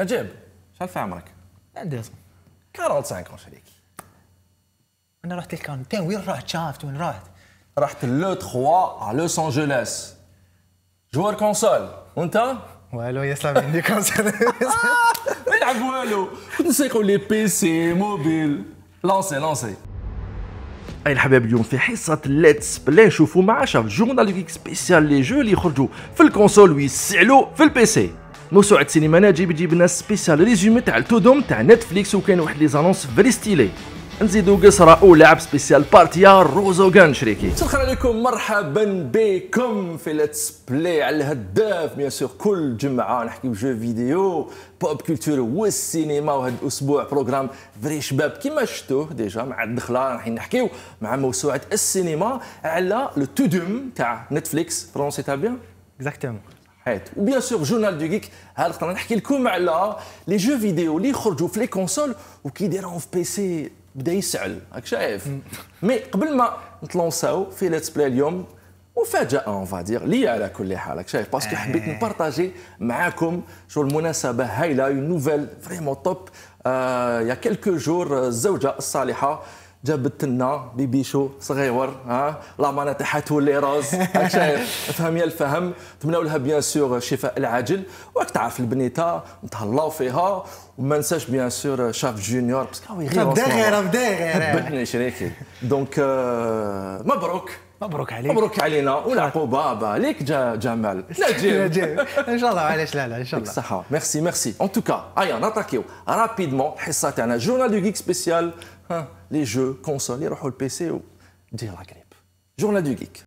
نجيب شو هالف عمرك؟ عندي اصلا كارل سانكروش هذيك. انا رحت للكانتين وين رحت شافت وين رحت؟ رحت لو 3 على لوس انجلوس جوار كونسول وانت؟ والو يسلم عندي كونسول ما يلعب والو كنت نسيقوا لي بي سي موبيل لونسي اي الحبايب اليوم في حصه ليتس بلاي نشوفوا مع شاف جورناليك سبيسيال لي جو اللي يخرجوا في الكونسول ويسعلوا في البي سي. موسوعة سينمانا جيب لنا سبيسيال ريزومي تاع التودوم تاع نتفليكس وكاين واحد لي زانونس فري ستيلي. نزيدو قصرة ولعب سبيسيال بارتيا روزوغان شريكي. شكرا عليكم مرحبا بكم في ليتس بلاي على الهداف بيان سور كل جمعة نحكيو جو فيديو بوب كولتور والسينما وهذا الاسبوع بروغرام فري شباب كيما شفتوه ديجا مع الدخله راح نحكيو مع موسوعة السينما على لو تودوم تاع نتفليكس برونسي تاع بيان؟ اكزاكتومون. وبيان سور جورنال دو جيك هاد الخطره نحكي لكم على لي جو فيديو اللي يخرجوا في لي كونسول وكي دايرهم في بي سي بدا يسعل راك شايف. مي قبل ما نتلونساو في ليتس بلاي اليوم مفاجاه اون فادير لي على كل حال راك شايف باسكو حبيت نبارطاجي معاكم شو المناسبه هايله اون نوفيل فريمون توب. يا كلكو جور الزوجه الصالحه جابت لنا بيبيشو صغيور ها لا مانا تاعها تولي روز راك شايف فهم يا الفهم تمناو لها بيان سور الشفاء العاجل وراك تعرف البنيته نتهلاو فيها وما ننساش بيان سور شاف جونيور باسكو هو يغير بدا غير هبطني شريكي دونك مبروك مبروك عليك مبروك علينا والعقوبه بالك جمال نجيب ان شاء الله علاش لا ان شاء الله صحه ميرسي ميرسي ان توكا ايا ناتاكيو رابيدمون الحصه تاعنا جورنال دو جيك سبيسيال لي جو كونسول يروحوا البي سي ودير لا غريب جورنال دو جيك.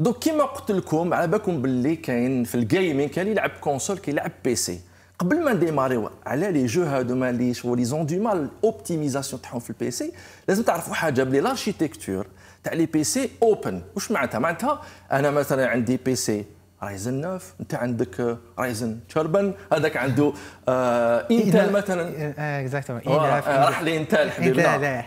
دوك كيما قلت لكم على بالكم باللي كاين في الجيمنج كاين يلعب كونسول كيلعب بي سي. قبل ما نديماريو على لي جو هادوما لي شغل يزون دو مال اوبتيميزاسيون تاعهم في البي سي لازم تعرفوا حاجه بلي لارشيتكتور تاع لي بي سي اوبن. واش معناتها؟ معناتها انا مثلا عندي بي سي رايزن 9 انت عندك رايزن تشربن هذاك عنده انتل مثلا اكزاكتومون راح لانتل حبيبنا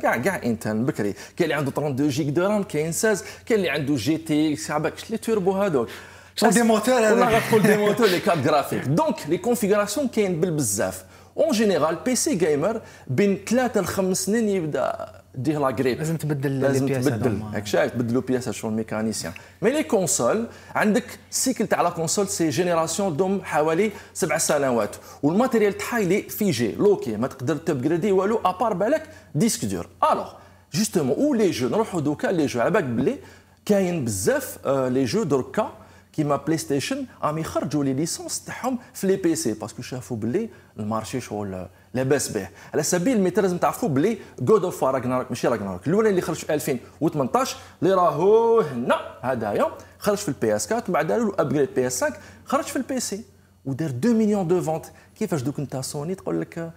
كاع انتل بكري كاين اللي عنده 32 جيج دو رام كاين 16 كاين اللي عنده جي تي اكس عباكش لي توربو هذوك شغل دي موتور هذاك كل دي موتور لي كارت جرافيك دونك لي كونفيغوراسيون كاين بالبزاف اون جينيرال بي سي جيمر بين 3 ل 5 سنين يبدا دير لا غريب لازم تبدل لازم تبدل هاك شايف تبدلوا بياسه شغل ميكانيسيان. مي لي كونسول عندك السيكل تاع لا كونسول سي جينيراسيون دوم حوالي 7 سنوات والماتيريال تاعها لي فيجي لوكي ما تقدر تبغريدي والو ابار بالك ديسك دور. الوغ جوستومون او لي جو نروحوا دوكا لي جو على بالك بلي كاين بزاف لي جو دركا كيما بلاي ستيشن عم يخرجوا لي ليسونس تاعهم في لي بي سي باسكو شافوا بلي المارشي شغل لاباس به. على سبيل المثال لازم تعرفوا بلي God of War راجناروك ماشي راجناروك الاولاني اللي خرج في 2018 اللي راهو هنا هدايا خرج في البي اس 4 من بعد داروا له ابجريد بي اس 5 خرج في البي سي ودار 2 مليون دو فونت. كيفاش دوك نتا سوني تقول لك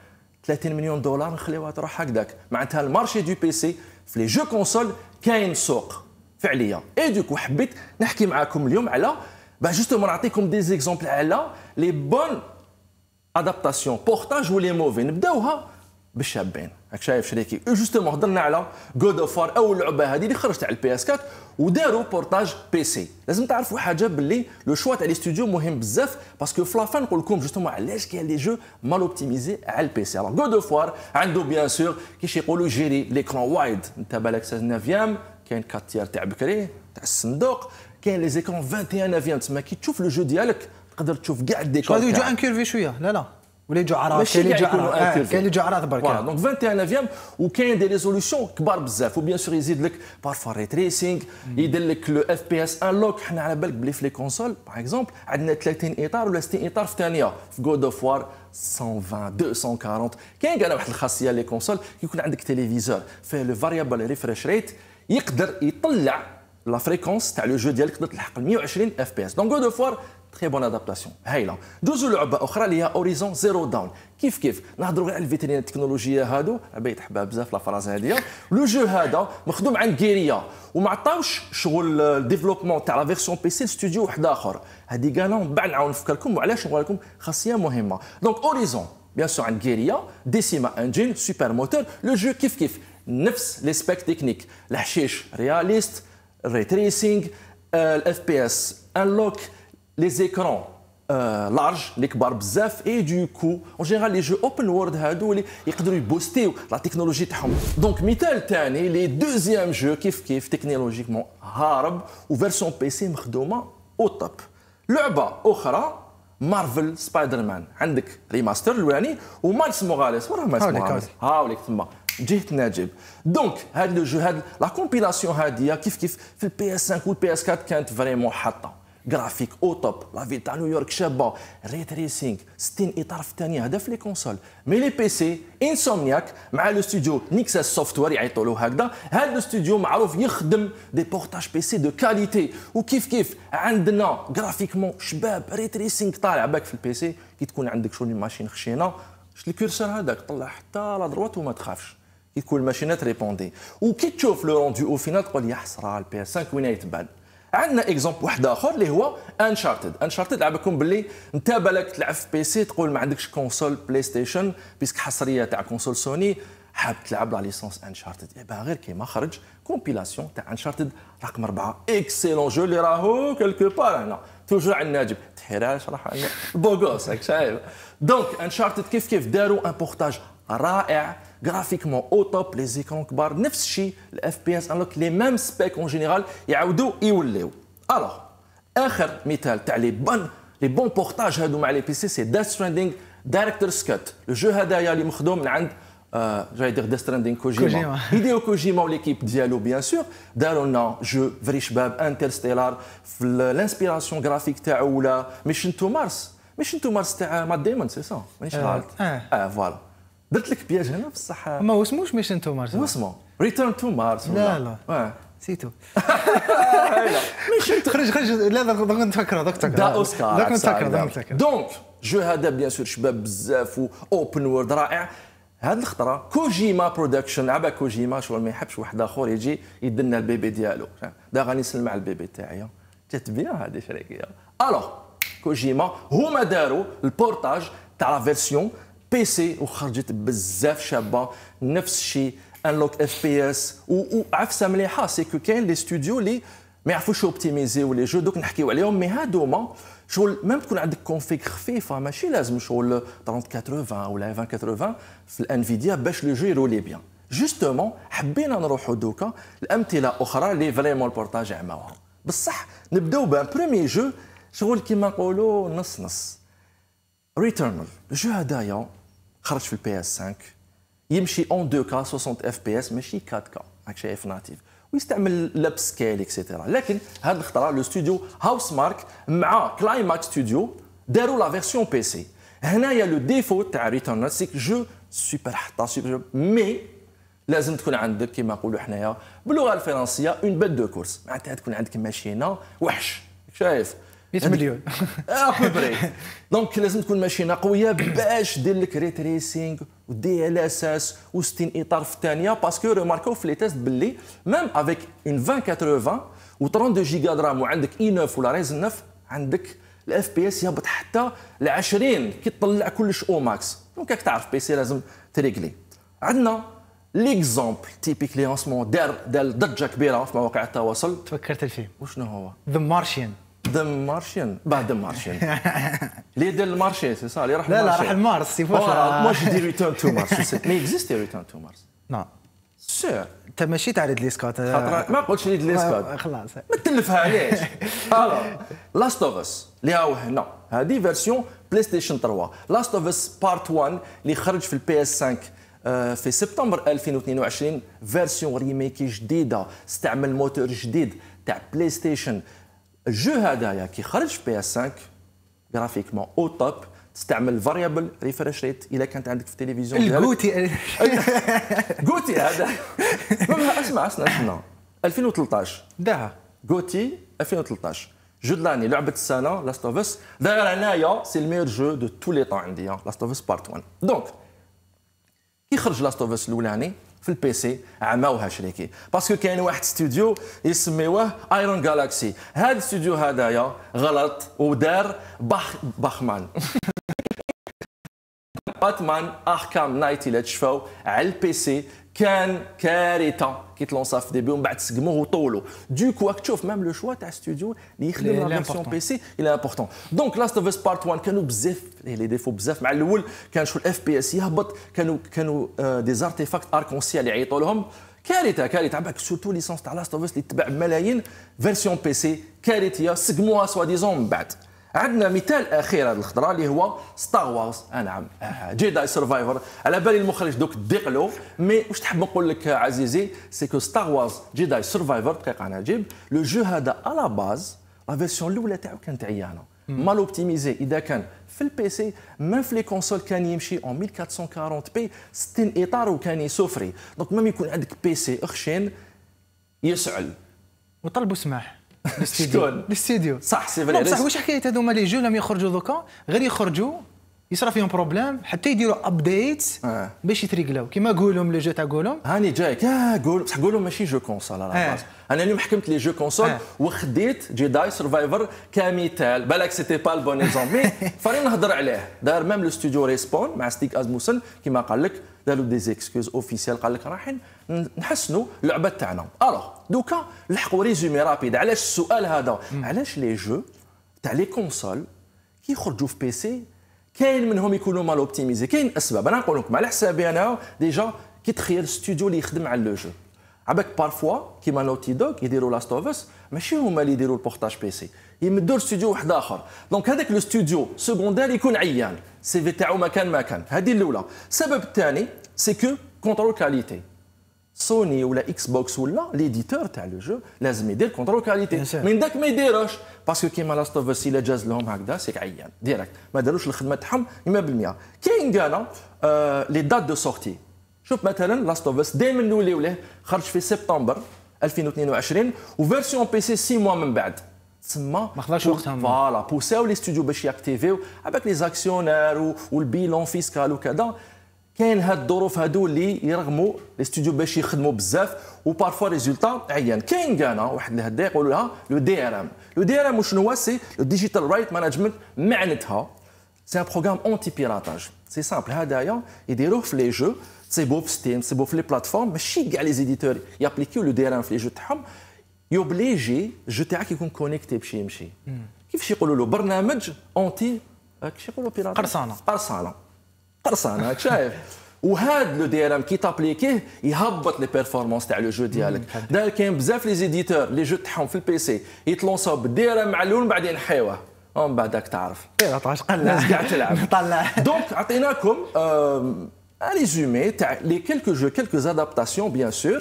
30 مليون دولار نخليوها تروح هكذاك؟ معناتها المارشي دو بي سي في لي جو كونسول كاين سوق فعليا. اي دوكو حبيت نحكي معاكم اليوم على با جوستومون نعطيكم دي زيكزومبل على لي بون ادابتاسيون بورتاج ولي موفي. نبداوها بالشابين راك شايف شريكي جوستومون هضرنا على God of War اول لعبه هذه اللي خرجت على البي اس 4 وداروا بورتاج بي سي. لازم تعرفوا حاجه باللي لو شوا تاع لي ستوديو مهم بزاف باسكو في لافان نقول لكم جوستومون علاش كاين لي جو مال اوبتيميزي على البي سي. الوغ God of War عنده بيان سور كيش يقولوا جيري ليكرون وايد انت بالك 9 كاين 4 تيار تاع بكري تاع الصندوق كاين لي زيكرون 21 تسمى كي تشوف لو جو ديالك تقدر تشوف كاع الديكور. هذو يجوا انكيرفي شويه لا ولا يجوا عراض كاين اللي يجوا عراض برك دونك 21 وكاين دي ريزولوسيون كبار بزاف وبيان سور يزيد لك بارفوا ري تريسينغ يدير لك لو اف بي اس ان لوك. حنا على بالك بلي في لي كونسول باغ اكزومبل عندنا 30 اطار ولا 60 اطار في ثانيه. في God of War 120 240 كاين كاع واحد الخاصيه لي كونسول كيكون عندك تلفزيون فيه لو فاريابل ريفريش ريت يقدر يطلع لا فريكونس تاع لو جو ديالك تقدر تلحق 120 اف بي اس. دونك God of War تري بون ادابتاسيون هايله. دوزو لعبه اخرى اللي هي هوريزون زيرو داون كيف نهضروا غير على الفيترين التكنولوجيه هادو عبيت حبها بزاف لا فراز هاديه. لو جو هذا مخدوم عن كيريا وما عطاوش شغل الديفلوبمون تاع لا فيرسيون بي سي ستوديو واحد اخر. هذه كاع من بعد نعاود نفكركم وعلاش نقول لكم خاصيه مهمه. دونك هوريزون بيان سور عند كيريا ديسيما انجين سوبر موتور لو جو كيف نفس لي سبيك تكنيك الحشيش رياليست ray tracing, l'FPS unlock, les écrans larges, les كبار بزاف, et du coup, en général, les jeux open world هادو اللي يقدروا يبوستيو la technologie تاعهم. Donc, مثال تاني, les deuxième jeux كيف كيف technologiquement هارب و version PC مخدومة au top. لعبة أخرى مارفل سبايدر مان, عندك ريماستر الأولاني ومايلز موراليس, وراه مايلز موراليس هاوليك تما جهة نجيب. دونك هاد لو جو, هاد لا كومبيلاسيون هادية كيف كيف في البي اس 5 والبي اس 4 كانت فريمون حاطة جرافيك او توب, لا فيل تاع نيويورك شابة, ري تريسينغ 60 إطار في الثانية, هذا في لي كونسول. مي لي بي سي انسومنياك مع لو ستوديو نيكسس سوفتوير يعيطوا له هكذا, هذا لو ستوديو معروف يخدم دي بورتاج بي سي دو كاليتي, وكيف كيف عندنا جرافيكمون شباب ري تريسينغ طالع. باك في البي سي كي تكون عندك شغل ماشين خشينة, شت الكورسور هذاك طلع حتى لا دروات وما تخافش, كي تكون الماشينات ريبوندي وكي تشوف لو روندو او فينال تقول يا حسرة البي اس 5 وين يتبان. عندنا اكزومبل واحد اخر اللي هو انشارتد. انشارتد لعبكم باللي انت بالك تلعب في بي سي تقول ما عندكش كونسول بلاي ستيشن بيسك حصريه تاع كونسول سوني, حاب تلعب لا ليسونس انشارتد, ايبا غير كيما خرج كومبيلاسيون تاع انشارتد رقم 4 اكسيلون جو اللي راهو كلكو بار هنا توجور على الناجب تحيراش راح عندنا بوغوس هاك شايف. دونك انشارتد كيف كيف داروا ان بورتاج رائع graphiquement au top, les écrans كبار, نفس الشيء FPS unlock, les mêmes specs en général يعاودوا يوليو. alors اخر مثال تاع لي بون بورتاج هادو مع لي بي سي سي Death Stranding Director's Cut. le jeu هدايا اللي مخدوم من عند جاي دير Death Stranding كوجيما, هيديو كوجيما وليكيب ديالو بيان سور, داروا لنا جو فري شباب انترستيلار في الانسبيراسيون جرافيك تاعو, ولا ميشن تو مارس تاع مات ديمون سي سا مانيش غلط فوالا. درت لك بياج هنا بصح ما اسموش ميشن تو مارس, اسمه ريتيرن تو مارس. لا لا اه نسيتو ميشن خرج لا ضروري نتفكرها دوك تاع دا اوسكار دوك نتفكر. دونك جو هذا بيان سور شباب بزاف واوبن وورد رائع. هاد الخطره كوجيما برودكشن, عبا كوجيما شغل ما يحبش واحد اخر يجي يدلنا البيبي ديالو, دا غادي نسلم على البيبي تاعي جات بيان هذه شركيه. الوغ كوجيما هما داروا البورتاج تاع لا فيرسيون بي سي وخرجت بزاف شابه, نفس الشيء انلوك اف بي اس. وعفسه مليحه سيكو كاين لي ستوديو اللي ما يعرفوش اوبتيميزيو لي جو, دوك نحكيو عليهم. مي هادوما شغل ميم تكون عندك كونفيك خفيفه, ماشي لازم شغل 3080 ولا 2080 في الانفيديا باش لو جو يرولي بيان. جوستومون حبينا نروحو دوكا لامثله اخرى اللي فريمون البورتاج عماوها, بصح نبداو بان برومي جو شغل كيما نقولوا نص نص. ريتيرنال الجو هدايا خرج في البي اس 5, يمشي اون 2K 60 اف بي اس ماشي 4K راك شايف ناتيف, ويستعمل لاب سكيل اكسيتيرا. لكن هاد الخطره لو ستوديو هاوس مارك مع كلايماكس ستوديو داروا لا فيرسيون بي سي. هنايا لو ديفو تاع ريتيرنال سيك جو سوبر حطه سوبر, مي لازم تكون عندك كيما نقولوا حنايا باللغه الفرنسيه اون بيت دو كورس, معناتها تكون عندك ماشينه وحش شايف 100 مليون ابوبري. دونك لازم تكون ماشينه قويه باش دير لك ري تريسينغ ودي ال اس اس و 60 اطار في الثانيه, باسكو ريماركو في لي تيست باللي ميم افيك اون 2080 و 32 جيجا درام وعندك اي 9 ولا ريزن 9 عندك الاف بي اس يهبط حتى ل 20 كي تطلع كلش او ماكس. دونك راك تعرف بي سي لازم تريكلي. عندنا ليكزومبل تيبيكلي اون سمون دار ضجه كبيره في مواقع التواصل. تفكرت الفيلم وشنو هو؟ ذا مارشين. ذا مارشن بعد مارشن لي دير المارشي سي صا اللي راح المارشي. لا راح المارس سي فوا واش دير ريتيرن تو مارس ما اكزيستي ريتيرن تو مارس نو سير. انت ماشي تاع ريد لي سكوت, ما قلتش ريد لي سكوت خلاص ما تلفها عليش. لاست اوف اس اللي هاو هنا هذه فيرسيون بلاي ستيشن 3. لاست اوف اس بارت 1 اللي خرج في البي اس 5 في سبتمبر 2022, فيرسيون ريميكي جديده استعمل موتور جديد تاع بلاي ستيشن. الجو هذايا كي خرج في بي اس 5 جرافيكمون او توب, تستعمل فاريابل ريفريش ريت الا كانت عندك في التلفزيون ديالك غوتي هذا اسمع 2013 داها غوتي 2013 جو د لاني لعبه السنه لاست اوف اس. داير هنايا سي الميور جو دو تو لي طون عندي لاست اوف اس بارت 1. دونك كي خرج لاست اوف اس الاولاني في البي سي عماوها شريكي, باسكو كاين واحد ستوديو يسميوه ايرون جالاكسي. هذا الاستوديو هذايا غلط ودار باخمان باتمان اركام نايت اللي تشفاو على البي سي كان كارثه كيطلون صاف ديبي ومن بعد سقموه وطولوا دوكو راك تشوف ميم لو شوا تاع ستوديو اللي يخدم على فيرسيون بي سي الى امبورطون. دونك لاست اوف اس بارت 1 كانوا بزاف لي ديفو بزاف. مع الاول كان شو الاف بي اس يهبط، كانوا دي زارتيفاكت اركونسيال اللي يعيطوا لهم كارثه كارثه. باك سورتو ليسونس تاع لاست اوف اس اللي تباع بملايين فيرسيون بي سي كارثيه سقموها سوا ديزون. من بعد عندنا مثال اخير هذه الخضره اللي هو ستار وارز. نعم جيداي سيرفايفر، على بالي المخرج دوك ديقلو مي واش تحب نقول لك عزيزي سيكو ستار وارز جيداي سيرفايفر دقيقه انا نجيب لو جو هذا على باز لا فيرسيون الاولى تاعو كانت عيانه مال اوبتيميزي. اذا كان في البي سي ميم في لي كونسول كان يمشي اون 1440 بي 60 اطار وكان يسوفري. دونك ميم يكون عندك بي سي اخشين يسعل وطلبوا سماح شكون الاستديو صح سي فري. بصح واش حكايه هذوما لي جو لما يخرجوا دوكا غير يخرجوا يصرا فيهم بروبليم حتى يديروا ابديت باش يتريقلاو كيما قولهم لي جو تاع قولهم. هاني جايك قول بصح قولهم ماشي جو كونسول على باس. انا اليوم حكمت لي جو كونسول وخديت جيداي سيرفايفر كمثال بالك سيتي با البون اكزومبل فري نهضر عليه. دار ميم لو ستوديو ريسبون مع ستيك ازموسن كيما قال لك داروا دي زيكسكوز اوفيسيال قال لك راحين نحسنوا اللعبه تاعنا. الوغ دوكا لحقوا ريزومي رابيد. علاش السؤال هذا؟ علاش لي جو تاع لي كونسول كي يخرجوا في بي سي كاين منهم يكونوا مال اوبتيميزي؟ كاين اسباب. انا نقول لكم على حسابي انا ديجا كي تخيل ستوديو اللي يخدم على لو جو عباك بارفوا كيما نوتي دوغ يديروا لاست اوف اس ماشي هما اللي يديروا البورتاج بي سي يمدوا لستوديو واحد اخر. دونك هذاك لو ستوديو سكوندير يكون عيان السي في تاعو ما كان. هذه الاولى. السبب الثاني سي كو كونترول كاليتي. سوني ولا اكس بوكس ولا ليديتور تاع لو جو لازم يدير كونترول كاليتي من داك ما يديروش باسكو كيما لاست اوف اس الا جاز لهم هكذا سيك عيان ديريكت ما داروش الخدمه تاعهم 100%. كاين كاع لي دات دو سورتي. شوف مثلا لاست اوف اس دائما نوليو ليه خرج في سبتمبر 2022 وفيرسيون بي سي 6 موا من بعد تسمى ما خداش وقتهم فوالا بوساو لي ستوديو باش ياكتيفيو هذاك لي زاكسيونير والبيلون فيسكال وكذا. كاين هاد الظروف هادو اللي يرغموا لي ستوديو باش يخدموا بزاف وبارفوا ريزولتا عيان. كاين كاع واحد الهدا يقولوا لها لو دي ار ام. لو دي ار ام شنو هو؟ سي لو ديجيتال رايت مانجمنت. معناتها سي ان بروغرام اونتي بيراتاج. سي سامبل هدايا يديروه في لي جو تصيبوا في ستيم تصيبوا في لي بلاتفورم ماشي كاع لي زيديتور يابليكيو لو دي ار ام في لي جو تاعهم. يوبليجي جو تاعك يكون كونيكتي باش يمشي. كيفاش يقولوا له؟ برنامج اونتي كيفاش يقولوا بيراتاج قرصانه شايف. وهذا لو دي ار ام كي تابليكيه يهبط لي بيرفورمانس تاع لو جو ديالك. دار كاين بزاف لي زيديتور لي جو تاعهم في البي سي يتلونساو بالدي ار ام مع الاول بعدين حيوه ومن بعدك تعرف عطاش قلع كاع تلعب طلع. دونك عطيناكم un résumé les quelques jeux, quelques adaptations bien sûr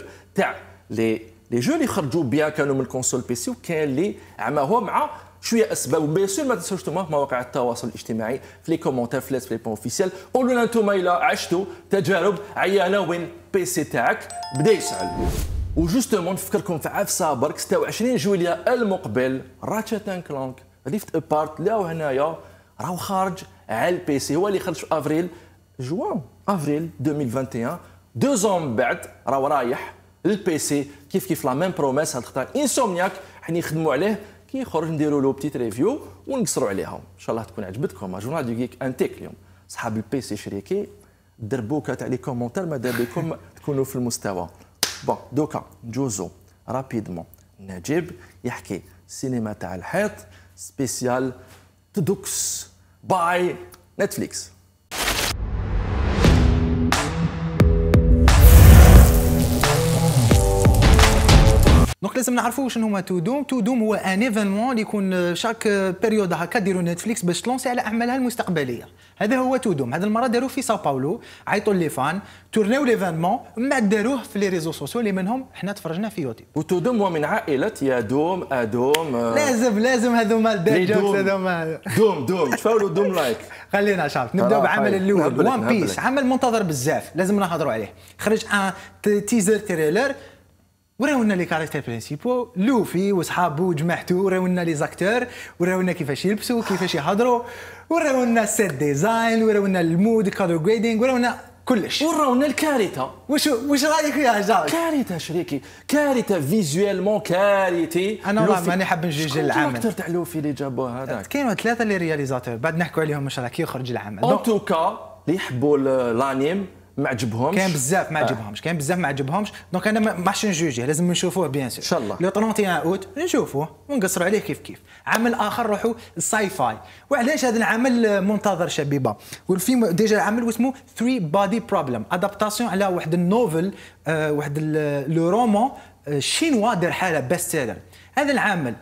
les jeux اللي خرجوا بيان كانوا من الكونسول بي سي وكاين اللي عماهم مع شويه اسباب. وبيان سور ما تنساوش نتوما في مواقع التواصل الاجتماعي في لي كومونتير في لي بون اوفيسيال قولوا لنا نتوما الا عشتوا تجارب عيانه وين بي سي تاعك بدا يسعل. وجوستومون نفكركم في عفسه برك 26 جويليه المقبل راتشات اند كلانك ريفت ابارت لاو هنايا راهو خارج على البي سي. هو اللي خرج في افريل 2021 2 ans من بعد راهو رايح للبي سي كيف لا ميم بروميس. هاد الخطا انسومنياك حنا نخدموا عليه كي يخرج نديروا له بتيت ريفيو ونقصروا عليها ان شاء الله تكون عجبتكم جورنال دو جيك انتيك. اليوم صحاب البي سي شريكي الدربوكه تاع لي كومونتير ماذا بكم تكونوا في المستوى. بون دوكا نجوزو رابيدمون نجيب يحكي السينما تاع الحيط سبيسيال تدوكس باي نتفليكس. دونك لازم نعرفوا شنو هما تودوم. تودوم هو ان ايفينمون اللي يكون شاك بيريود هكا ديروا نتفليكس باش تلونسي على اعمالها المستقبليه. هذا هو تودوم. هذه المره داروه في ساو باولو عيطوا لي فان تورناو ليفينمون من بعد داروه في لي ريزو سوسيو اللي منهم حنا تفرجنا في يوتيوب. وتودوم هو من عائله يا دوم ادوم لازم هذوما الدجاجات هذوما دوم تفاولوا دوم لايك. خلينا شاف نبداو بعمل الاول وان بيس. عمل منتظر بزاف لازم نهضروا عليه. خرج ان تيزر تريلر وراونا لي كاركتير برينسيبو لوفي وصحابو وجماعته وراونا لي زاكتور وراونا كيفاش يلبسوا كيفاش يهضروا وراونا السيت ديزاين وراونا المود كادر جريدينغ وراونا كلش وراونا الكارثه. واش رايك يا جارج؟ كارثه شريكي كارثه فيزوالمون كارثي. انا والله ماني حاب نجوج العمل. الكاركتر تاع لوفي اللي جابوه هذاك كاينوا ثلاثه لي رياليزاتور بعد نحكوا عليهم واش راه كي يخرج العمل. ان توكا اللي يحبوا الانيم ما عجبهمش، كان بزاف ما عجبهمش، كان بزاف ما عجبهمش. دونك انا ما راحش نجوجيه، لازم نشوفوه بيان سور ان شاء الله لو 31 اوت نشوفوه ونقصروا عليه كيف كيف. عمل اخر روحوا الساي فاي، وعلاش هذا العمل منتظر شبيبه؟ والفيلم ديجا عمل واسمه 3 بودي بروبلم، ادابتاسيون على واحد النوفل، واحد لو رومون شينوا دار حاله بيست سيلر. هذا العمل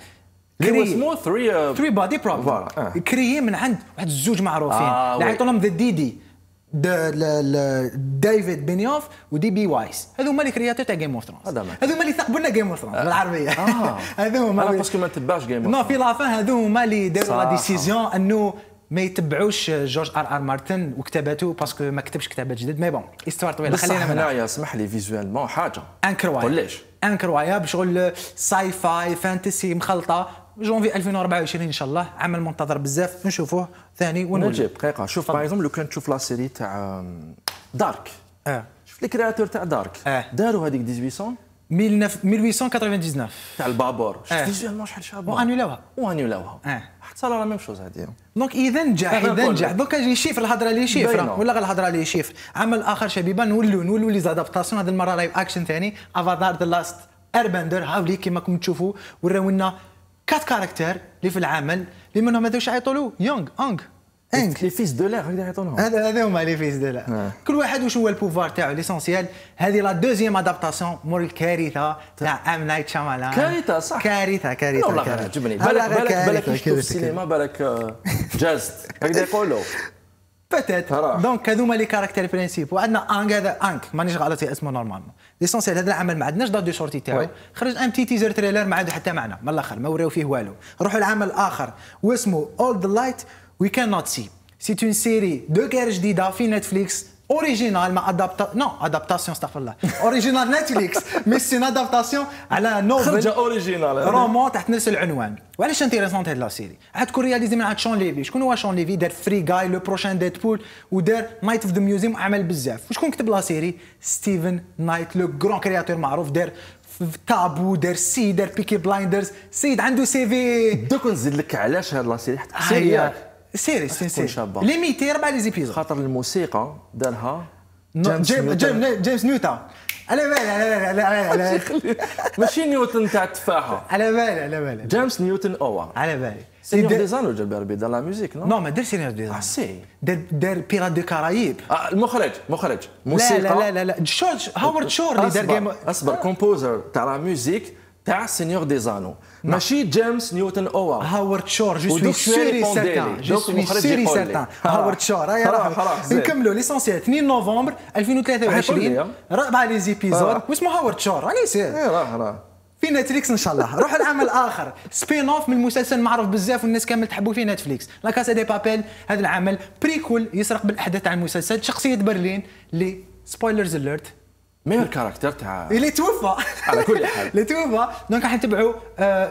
اللي اسمه 3 بودي بروبلم كريي من عند واحد الزوج معروفين اللي عيطوا لهم ذا ديدي، ديفيد بنيوف ودي بي وايس. هذو هما اللي كرياتور تاع جيم اوف ثرونز، هذو هما اللي ثقبوا لنا جيم اوف ثرونز بالعربيه. هذو هما باسكو ما تبعش جيم اوف ثرونز. نو في لافان هذو هما اللي داروا لا ديسيزيون انه ما يتبعوش جورج ار مارتن وكتاباته، باسكو ما كتبش كتابات جدد. مي بون استوار طويله، خلينا من هنايا. اسمح لي فيزوالمون حاجه انكرويابل، شغل ساي فاي فانتسي مخلطه. جونفي 2024 ان شاء الله، عمل منتظر بزاف نشوفوه ثاني ونجيب دقيقه. شوف باغ اكزومبل لو كان تشوف لا سيري تاع دارك، شوف لي كرياتور تاع دارك داروا هذيك 1899 تاع البابور، شفت فيزيوالمون شحال شابه، وانيولاوها حتى راه ميم شوز هذه. دونك اذا نجح، اذا نجح دوكا جي شيفر، الهضره لي شيفر ولا غير الهضره لي شيفر. عمل اخر شبيبه نولوا لي زادابتاسيون، هذه المره لايف اكشن ثاني، افاتار ذا لاست ايربندر. هاولي كيما كنتم تشوفوا وراو لنا 4 كاركتير اللي في العمل اللي منهم هذوش يعيطوا له يونغ انغ لي فيس دو لير، هكذا يعيطوا لهم. هذا هما لي فيس دو لير، كل واحد واش هو البوفوار تاعو. ليسونسيال هذه لا دوزيام ادابتاسيون مور الكارثه تاع ام نايت شامالان. كارثه صح، كارثه والله عجبني. بالك مش في السينما، بالك جاست هكذا يقولوا باتيت. دونك هذوما لي كاركتير برينسيب، وعندنا انغ. هذا انغ مانيش غلط اسمه نورمالمون. ليسونسيال هذا العمل ما عندناش دار دو سورتي تاعو، خرج ان تي تيزر تريلر ما عندو حتى معنى من الاخر، ما وراو فيه والو. نروحوا لعمل اخر واسمه All the Light We Cannot See. سي اون سيري دو كار جديده في نتفليكس، اوريجينال ما ادابتا نو ادابتاسيون، استغفر الله، اوريجينال نتفليكس مي سي ادابتاسيون على نوفل اوريجينال رومون تحت نفس العنوان. وعلاش انتيريسونت هاد لا سيري؟ عاد تكون رياليزي من عند شون ليفي. شكون هو شون ليفي؟ دار فري جاي، لو بروشان ديدبول، ودار نايت اوف ذا ميوزيوم، وعمل بزاف. وشكون كتب لا سيري؟ ستيفن نايت، لو كرون كرياتور معروف، دار تابو، دار سي، دار بيكي بلايندرز، سيد عنده سي في. دوك نزيد لك علاش هاد لا سيري حتى سيري ليميتي 4 ليزيبيزود، خاطر الموسيقى دارها جيمس نيوتن. على بالي على ماشي نيوتن تاع التفاحه، على بالي جيمس نيوتن اوه، على بالي سينيور ديزان وجا بالي دار لا ميوزيك. نو ما دار سينيور ديزان، سي دار بيرات دو كارايب. المخرج موسيقى لا جورج هاورد شور اللي دار جيم. اصبر، كومبوزر تاع لا ميوزيك تاع سينيور ديزانو، ماشي جيمس نيوتن اوه، هاورد شور. جو سوري سيرتان، هاورد شور. نكملوا ليسونسيال 2 نوفمبر 2023 4 ليزيبيزود واسمه هاورد شور. راني سير في نتفليكس ان شاء الله. روحوا لعمل اخر سبين اوف من مسلسل معروف بزاف والناس كامل تحبوا فيه نتفليكس، لا كاسا دي بابيل. هذا العمل بريكول يسرق بالاحداث عن المسلسل. شخصيه برلين اللي سبويلرز اليرت ميم الكاركتر تاع اللي توفى، على كل حال اللي توفى. دونك راح نتبعوا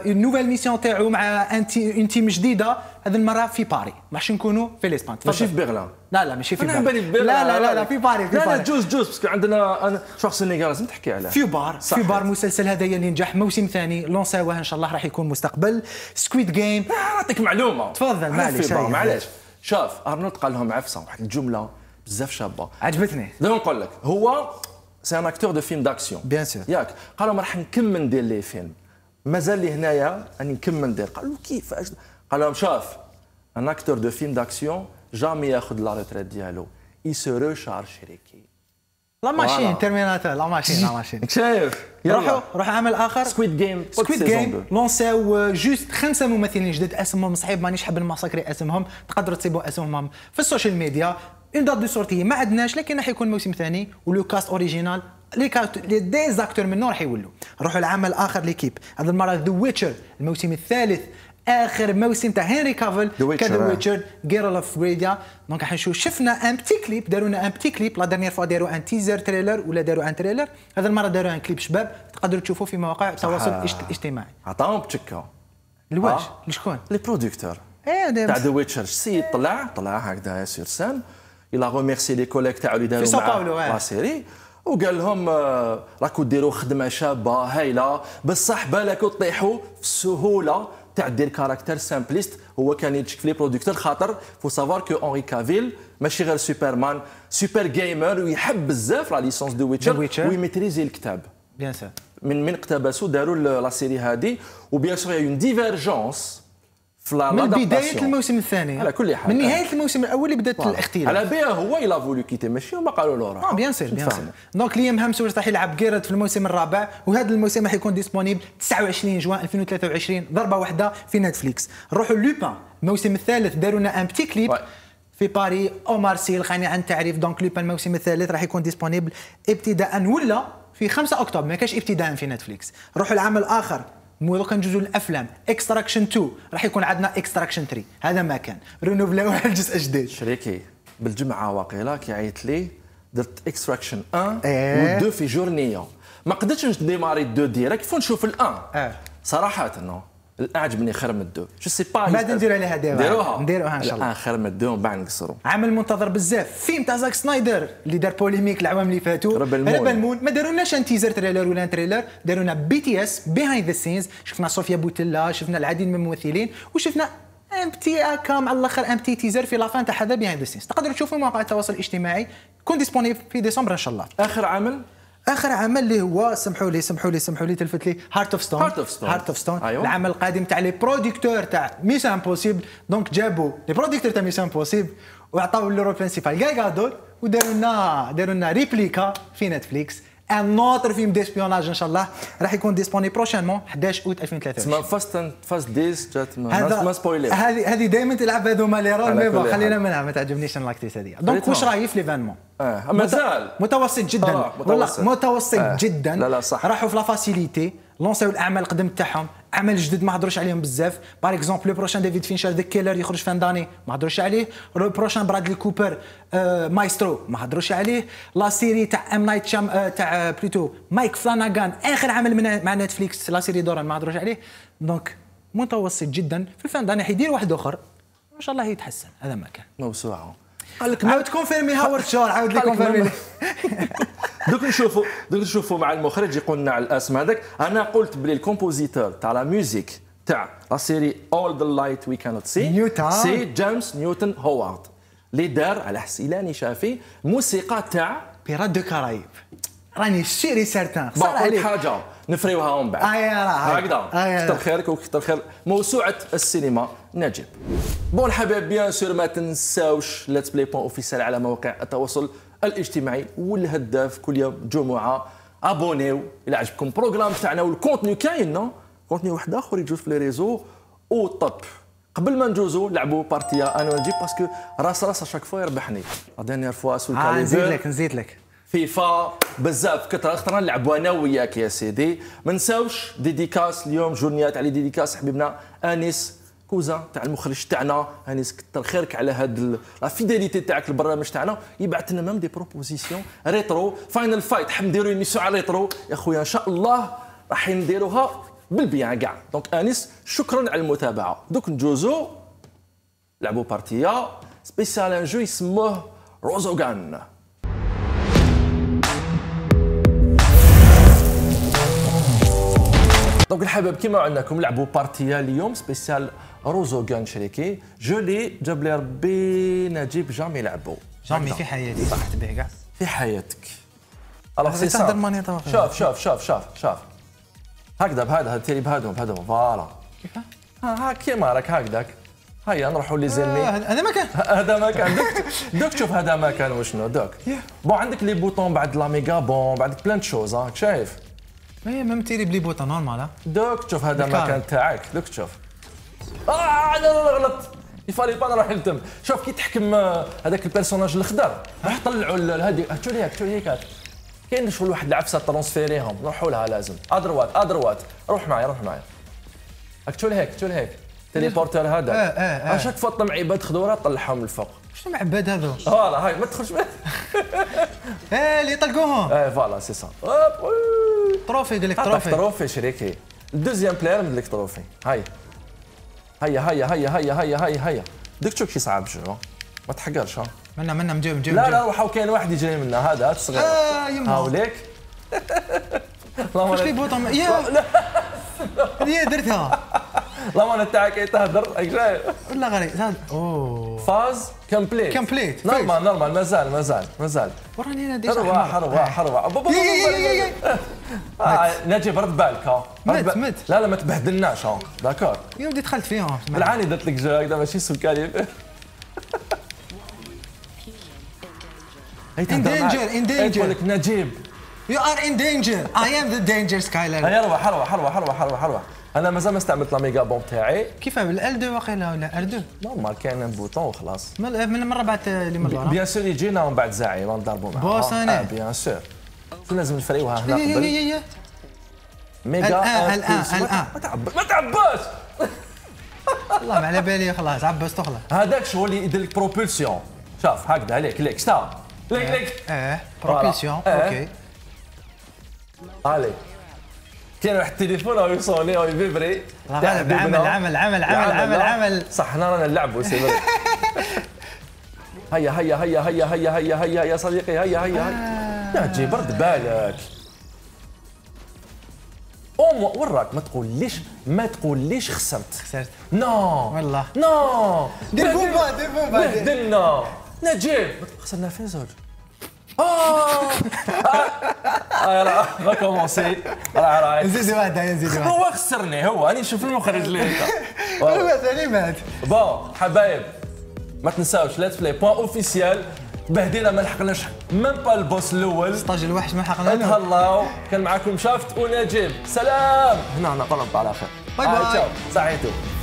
النوفيل ميسيون تاعو مع ان تيم جديده، هذه المره في باري، ماش نكونوا في الاسبان، ماشي في بيرلين. لا ماشي في بيرلين، لا في باري، لا جوز باسكو عندنا انا شخص سنغال لازم تحكي عليه. في بار مسلسل هذايا اللي نجح، موسم ثاني لونساوه ان شاء الله، راح يكون مستقبل. سكويد جيم، نعطيك معلومه، تفضل معليش. شاف ارنولد قال لهم عفسه واحد الجمله بزاف شابه عجبتني، دابا نقول لك. هو سي ان اكتور دو فيلم داكسيون بيان سور، ياك قال لهم راح نكمل ندير لي فيلم، مازال لي هنايا راني نكمل ندير. قالوا كيفاش؟ قال لهم شاف ان اكتور دو فيلم داكسيون جامي ياخذ لا ريتريت ديالو، اي سو روشارج شريكي لا ماشين تيرميناتور، لا ماشين شايف. روح عمل اخر سكويد جيم لونساو جوست 5 ممثلين جدد، اسمهم صعيب مانيش حاب الماساكري اسمهم، تقدروا تصيبوا اسمهم في السوشيال ميديا. اون دات دو سورتي ما عندناش، لكن راح يكون موسم ثاني ولو كاست اوريجينال، لي ديزاكتور منه راح يولوا. نروحوا لعمل اخر ليكيب، هذه المره ذا ويتشر الموسم الثالث، اخر موسم تاع هنري كافل كذا ويتشر جيرل اوف غريديا. دونك راح نشوف، شفنا ان بتي كليب، داروا لنا ان بتي كليب، لا ديرنيير فوا داروا ان تيزر تريلر ولا داروا ان تريلر، هذه المره داروا ان كليب شباب تقدروا تشوفوه في مواقع التواصل الاجتماعي. عطاهم بتشكه لواش؟ لشكون؟ لي برودكتور تاع ذا ويتشر، السيد طلع هكذا سير سان، إلا غوميرسي لي كوليك تاعو اللي داروا معاه لا سيري، وقال لهم راكو ديروا خدمه شابه هايله، بصح بالكو تطيحوا في السهوله تاع دير كاركتر سامبليست هو كان يتشكل لي برودكتور خاطر فو سافوار كو اونري كافيل ماشي غير سوبرمان سوبر جيمر ويحب بزاف لا ليسونس دو ويتشر ويميتريزي الكتاب بيان سور من اقتبسوا داروا لا سيري هذه وبيان سور اون ديفيرجونس من بداية الموسم الثاني على كل حال من نهاية الموسم الأول اللي بدات الاختلاف على بها هو إلا فولو كيتي ماشي هما قالوا له راه بيان سير بيان سير دونك ليام هامس راح يلعب كيرت في الموسم الرابع وهذا الموسم راح يكون ديسبونيبل 29 جوان 2023 ضربة واحدة في نتفليكس نروحوا لوبان الموسم الثالث داروا لنا ان بتي كليب في باري أومار سي الخاني عن التعريف دونك لوبان الموسم الثالث راح يكون ديسبونيبل ابتداء ولا في 5 أكتوبر ما كاش ابتداء في نتفليكس نروحوا العام الآخر مو دوكا نجوزو للافلام اكستراكشن 2 راح يكون عندنا اكستراكشن 3 هذا ما كان رينوفلاو على الجزء الجديد شريكي بالجمعه واقيلا كيعيط لي درت اكستراكشن 1 و 2 في جورنيه ما قدرتش نديماري 2 ديريكت فنشوف ال1 صراحه انه اعجبني خير من 2 جو سي با بعد ندير عليها دابا نديروها ان شاء الله خير من 2 بعد نقصروا عمل منتظر بزاف فيلم تاع زاك سنايدر اللي دار بوليميك العوام اللي فاتوا ربا المون ما دارولناش ان تيزر تريلر ولا ان تريلر دارونا بي تي اس بيهايند ذا سينز شفنا صوفيا بوتيلا شفنا العديد من الممثلين وشفنا ام تي كام على الاخر ام تي تيزر في لافان تاع هذا بيهايند ذا سينز تقدروا تشوفوا مواقع التواصل الاجتماعي كون ديسبونيبل في ديسمبر ان شاء الله اخر عمل اللي هو سمحوا لي تلفت لي هارت اوف ستون العمل القادم تاع لي بروديكتور تاع ميسيون امبوسيبل دونك جابوا لي بروديكتور تاع ميسيون امبوسيبل وعطاو لو برينسيبال غادول وداروا لنا ريبليكا في نتفليكس ان اوتر فيلم ديسبيوناج ان شاء الله راح يكون ديسبوني بروشينمون 11 اوت 2023 فاست ديز جات ما سبويلي هذه دائما تلعب هذوما لي رول مي بون خلينا منها ما تعجبنيش لاكتيس هذه دونك واش راهي في ليفينمون مازال متوسط جدا والله متوسط جدا لا صح راحوا في لا فاسيليتي لونساو الاعمال القدم تاعهم عمل جدد ما هضروش عليهم بزاف باغ اكزومبل لو بروشان ديفيد فينشر ذا كيلر يخرج فان داني ما هضروش عليه لو بروشان برادلي كوبر مايسترو ما هضروش عليه لا سيري تاع ام نايت شام تاع بلوتو مايك فلاناغان اخر عمل مع نتفليكس لا سيري دوران ما هضروش عليه دونك متوسط جدا في الفان داني حيدير واحد اخر ان شاء الله يتحسن هذا ما كان موسوعه قال لك عاود كونفيرمي هاورد شور عاود لي كونفيرمي دوك نشوفوا مع المخرج يقول لنا على الاسم هذاك انا قلت بلي الكومبوزيتور تاع لا ميوزيك تاع لا سيري اول ذا لايت وي كانوت سي سي جيمس نيوتن هوارد اللي دار على حسيلاني شافي موسيقى تاع بيرات دو كارايب راني شيري سارتان صار عليك حاجه نفريوها من بعد هكذا كثر خيرك وكثر خير موسوعه السينما نجيب بون حبايب بيان سور ما تنساوش لاتس بلاي بون اوفيسيال على مواقع التواصل الاجتماعي والهداف كل يوم جمعه ابونيو الى عجبكم البروغرام تاعنا والكونتوني كاين كونتوني واحد اخر يجوز في لي ريزو او طب قبل ما نجوزو لعبوا بارتيا انا نجيب باسكو راس شاك فوا يربحني لا دانيير فوا سول كاليبر نزيد لك فيفا بزاف كثر اخترنا نلعبوا انا وياك يا سيدي ما نساوش ديديكاس اليوم جورنيات على ديديكاس حبيبنا انيس كوزا تاع المخرج تاعنا انيس كثر خيرك على هاد لا فيداليتي تاعك البرنامج تاعنا يبعث لنا مام دي بروبوزيسيون ريترو فاينل فايت حاب نديروا ميسيون على ريترو يا خويا ان شاء الله راح نديروها بالبيع كاع دونك انيس شكرا على المتابعه دوك نجوزو لعبوا بارتيا سبيسيال ان جو يسموه روزوغان دونك الحباب كيما عندناكم لعبوا بارتيا اليوم سبيسيال روزوغان شريكي جو لي جاب لي ربي نجيب جامي لعبوا جامي في حياتي صح تبيع كاع في حياتك الوغ سي سا شاف هكذا بهذا تيري بهذا فوالا كيفاه ها كيما راك هكذاك هيا نروحوا لي زلمي هذا ما كان دوك شوف هذا ما كان وشنو دوك بون عندك لي بوطون بعد لا ميغا بون بعدك بلان شوز راك شايف مي ميم تيري بلي بوطه نورمال دوك شوف هذا المكان تاعك دوك شوف لا غلط يفالي با نروح للتم شوف كي تحكم هذاك البيرسوناج الاخضر راح طلعوا هذيك هاتوا لي كاين شغل واحد العفسه ترونسفيريهم نروحوا لها لازم ادروات روح معايا هاتوا لي هيك تيليبورتر هذا اشاك فوا طلع عباد خضوره طلعهم للفوق شنو معباد هذو فوالا هاي ما تدخلش اللي طلقوهم فوالا سي سا تروفي قال لك تروفي شريكي الدوزيام بلاير من لك تروفي هاي هيا ديك شوف كي صعب شنو ما تحقرش ها منا مجيب لا روحوا كاين واحد يجري منا هذا الصغير هاوليك واش لي بوطون يا درتها لما نتاعك اي تهدر اكشاي لا غالي زاد اوه فاز كمبليت كمبليت نورمال نورمال مازال مازال مازال وراني انا ديجا حروه نجي برد بالك ها مت لا لا ما تبهدلناش ها داكور يا ودي دخلت فيهم بالعاني درت لك جو هكذا ماشي سكالي ان دينجر ان دينجر يقول لك نجيب You are in danger. I am the danger Skyler. هيروح حروح حروح حروح حروح حروح. أنا مازال ما استعملت الميجا بوم تاعي. كيفاه بالال 2 واقيلا ولا ار 2؟ نورمال كاين ان بوطون وخلاص. من المرة بعد اللي من برا. بيان سور يجينا ومن بعد زاعي ونضربوا معاه. بوس أنا. بيان سور. كنا لازم نفريوها هنا قبل. ميجا الآن. ما تعباش. والله ما على بالي خلاص عبست وخلاص. هذاك شو اللي يدير لك بروبولسيون. شاف هكذا عليك ليك شتا. ليك ليك. بروبولسيون أوكي. علي كاين واحد التليفون او يصوني او يفيبري عمل عمل عمل عمل عمل عمل صح حنا رانا نلعبوا سي فري هيا هيا هيا هيا هيا هيا هيا يا صديقي هيا هيا هيا تجي برد بالك وراك ما تقوليش خسرت نو والله نو دي بوبا بهدلنا نجيب خسرنا فين زوج اوه راه غاكومونسي راه نزيد واحد نزيد واحد هو خسرني هو راني نشوف المخرج ليه هو ثاني مات بون حبايب ما تنساوش ليتس بلاي بوان اوفيسيال بهدينا ما لحقناش ميم با البوس الاول ستاج الوحش ما لحقناش نهلاو كان معاكم شافت ونجيب سلام هنا نطلب على خير باي باي صحيتو